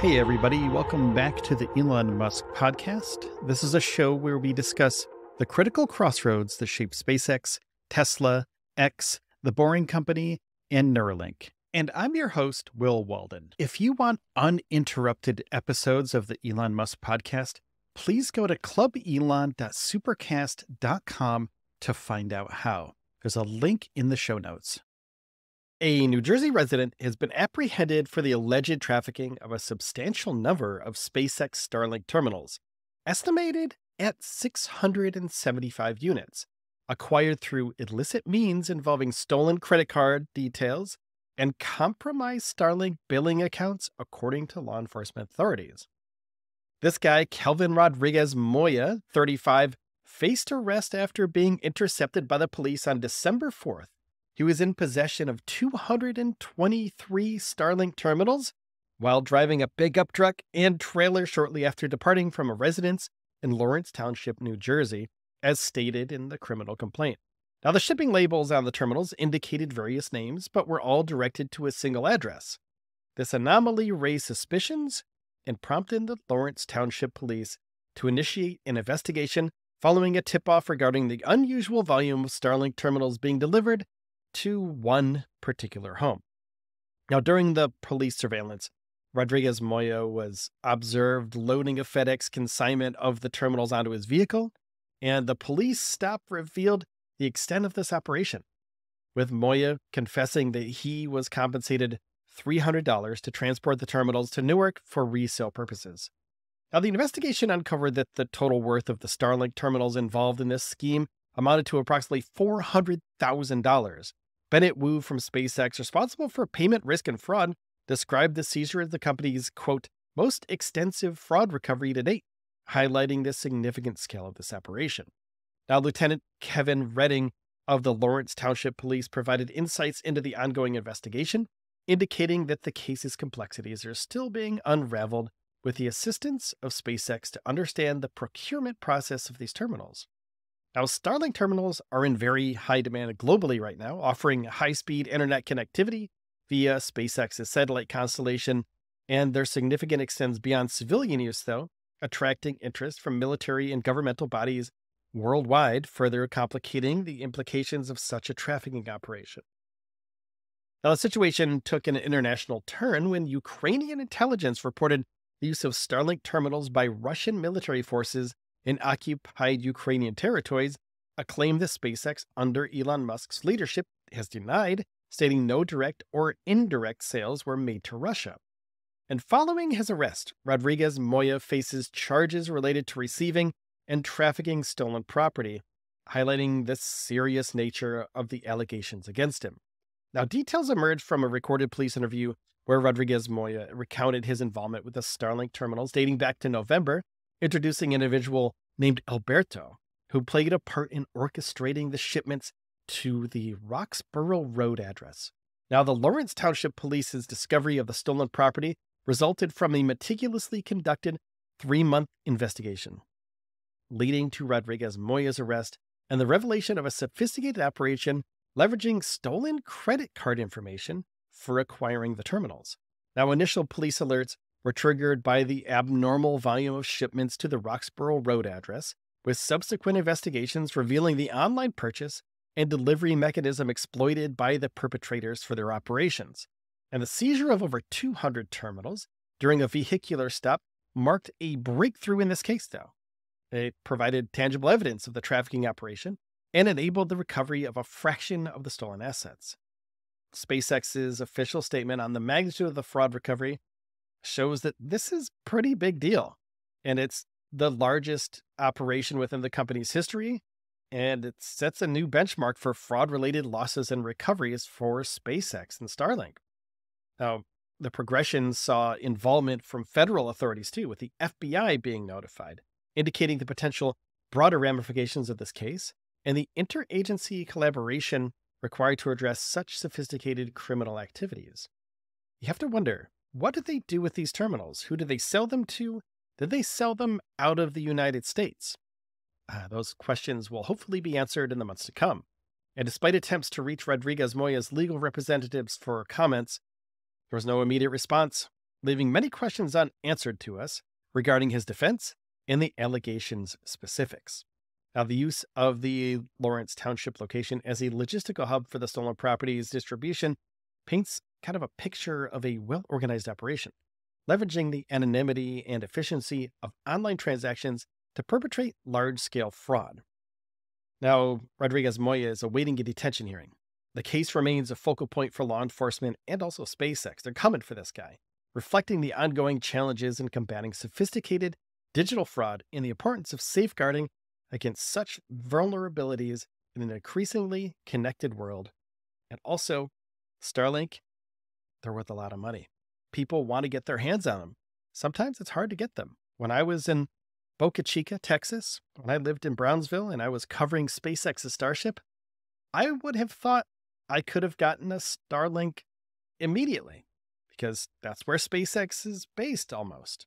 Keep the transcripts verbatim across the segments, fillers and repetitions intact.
Hey everybody, welcome back to the Elon Musk podcast. This is a show where we discuss the critical crossroads that shape SpaceX, Tesla, X, The Boring Company, and Neuralink. And I'm your host, Will Walden. If you want uninterrupted episodes of the Elon Musk podcast, please go to club elon dot supercast dot com to find out how. There's a link in the show notes. A New Jersey resident has been apprehended for the alleged trafficking of a substantial number of SpaceX Starlink terminals, estimated at six hundred seventy-five units, acquired through illicit means involving stolen credit card details and compromised Starlink billing accounts, according to law enforcement authorities. This guy, Kelvin Rodriguez Moya, thirty-five, faced arrest after being intercepted by the police on December fourth. He was in possession of two hundred twenty-three Starlink terminals while driving a pickup truck and trailer shortly after departing from a residence in Lawrence Township, New Jersey, as stated in the criminal complaint. Now, the shipping labels on the terminals indicated various names, but were all directed to a single address. This anomaly raised suspicions and prompted the Lawrence Township Police to initiate an investigation following a tip-off regarding the unusual volume of Starlink terminals being delivered to one particular home. Now, during the police surveillance, Rodriguez Moya was observed loading a FedEx consignment of the terminals onto his vehicle, and the police stop revealed the extent of this operation, with Moya confessing that he was compensated three hundred dollars to transport the terminals to Newark for resale purposes. Now, the investigation uncovered that the total worth of the Starlink terminals involved in this scheme amounted to approximately four hundred thousand dollars. Bennett Wu from SpaceX, responsible for payment risk and fraud, described the seizure as the company's, quote, most extensive fraud recovery to date, highlighting the significant scale of this operation. Now, Lieutenant Kevin Redding of the Lawrence Township Police provided insights into the ongoing investigation, indicating that the case's complexities are still being unraveled with the assistance of SpaceX to understand the procurement process of these terminals. Now, Starlink terminals are in very high demand globally right now, offering high-speed internet connectivity via SpaceX's satellite constellation, and their significance extends beyond civilian use, though, attracting interest from military and governmental bodies worldwide, further complicating the implications of such a trafficking operation. Now, the situation took an international turn when Ukrainian intelligence reported the use of Starlink terminals by Russian military forces in occupied Ukrainian territories, a claim that SpaceX under Elon Musk's leadership has denied, stating no direct or indirect sales were made to Russia. And following his arrest, Rodriguez Moya faces charges related to receiving and trafficking stolen property, highlighting the serious nature of the allegations against him. Now, details emerged from a recorded police interview where Rodriguez Moya recounted his involvement with the Starlink terminals dating back to November, introducing an individual named Alberto, who played a part in orchestrating the shipments to the Roxborough Road address. Now, the Lawrence Township Police's discovery of the stolen property resulted from a meticulously conducted three-month investigation, leading to Rodriguez Moya's arrest and the revelation of a sophisticated operation leveraging stolen credit card information for acquiring the terminals. Now, initial police alerts were triggered by the abnormal volume of shipments to the Roxborough Road address, with subsequent investigations revealing the online purchase and delivery mechanism exploited by the perpetrators for their operations. And the seizure of over two hundred terminals during a vehicular stop marked a breakthrough in this case, though. It provided tangible evidence of the trafficking operation and enabled the recovery of a fraction of the stolen assets. SpaceX's official statement on the magnitude of the fraud recovery shows that this is a pretty big deal, and it's the largest operation within the company's history, and it sets a new benchmark for fraud-related losses and recoveries for SpaceX and Starlink. Now, the progression saw involvement from federal authorities, too, with the F B I being notified, indicating the potential broader ramifications of this case and the interagency collaboration required to address such sophisticated criminal activities. You have to wonder, what did they do with these terminals? Who did they sell them to? Did they sell them out of the United States? Uh, those questions will hopefully be answered in the months to come. And despite attempts to reach Rodriguez Moya's legal representatives for comments, there was no immediate response. leaving many questions unanswered to us regarding his defense and the allegations' specifics. Now, the use of the Lawrence Township location as a logistical hub for the stolen property's distribution paints kind of a picture of a well-organized operation, leveraging the anonymity and efficiency of online transactions to perpetrate large-scale fraud. Now, Rodriguez Moya is awaiting a detention hearing. The case remains a focal point for law enforcement and also SpaceX. They're coming for this guy, reflecting the ongoing challenges in combating sophisticated digital fraud and the importance of safeguarding against such vulnerabilities in an increasingly connected world. And also, Starlink, they're worth a lot of money. People want to get their hands on them. Sometimes it's hard to get them. When I was in Boca Chica, Texas, when I lived in Brownsville and I was covering SpaceX's Starship, I would have thought I could have gotten a Starlink immediately because that's where SpaceX is based almost.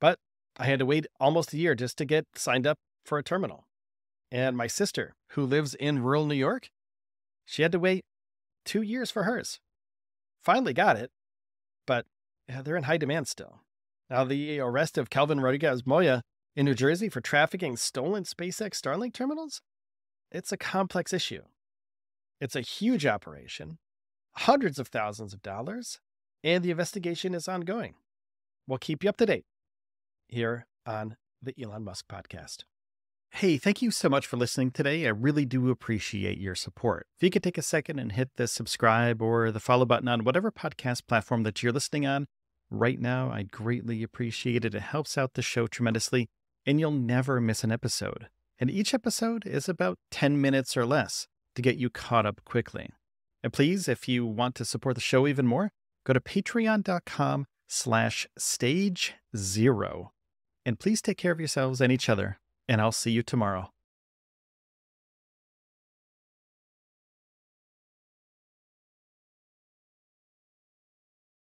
But I had to wait almost a year just to get signed up for a terminal. And my sister, who lives in rural New York, she had to wait two years for hers. Finally got it, but they're in high demand still. Now, the arrest of Kelvin Rodriguez Moya in New Jersey for trafficking stolen SpaceX Starlink terminals, it's a complex issue. It's a huge operation, hundreds of thousands of dollars, and the investigation is ongoing. We'll keep you up to date here on the Elon Musk Podcast. Hey, thank you so much for listening today. I really do appreciate your support. If you could take a second and hit the subscribe or the follow button on whatever podcast platform that you're listening on right now, I'd greatly appreciate it. It helps out the show tremendously, and you'll never miss an episode. And each episode is about ten minutes or less to get you caught up quickly. And please, if you want to support the show even more, go to patreon.com slash stage zero. And please take care of yourselves and each other. And I'll see you tomorrow.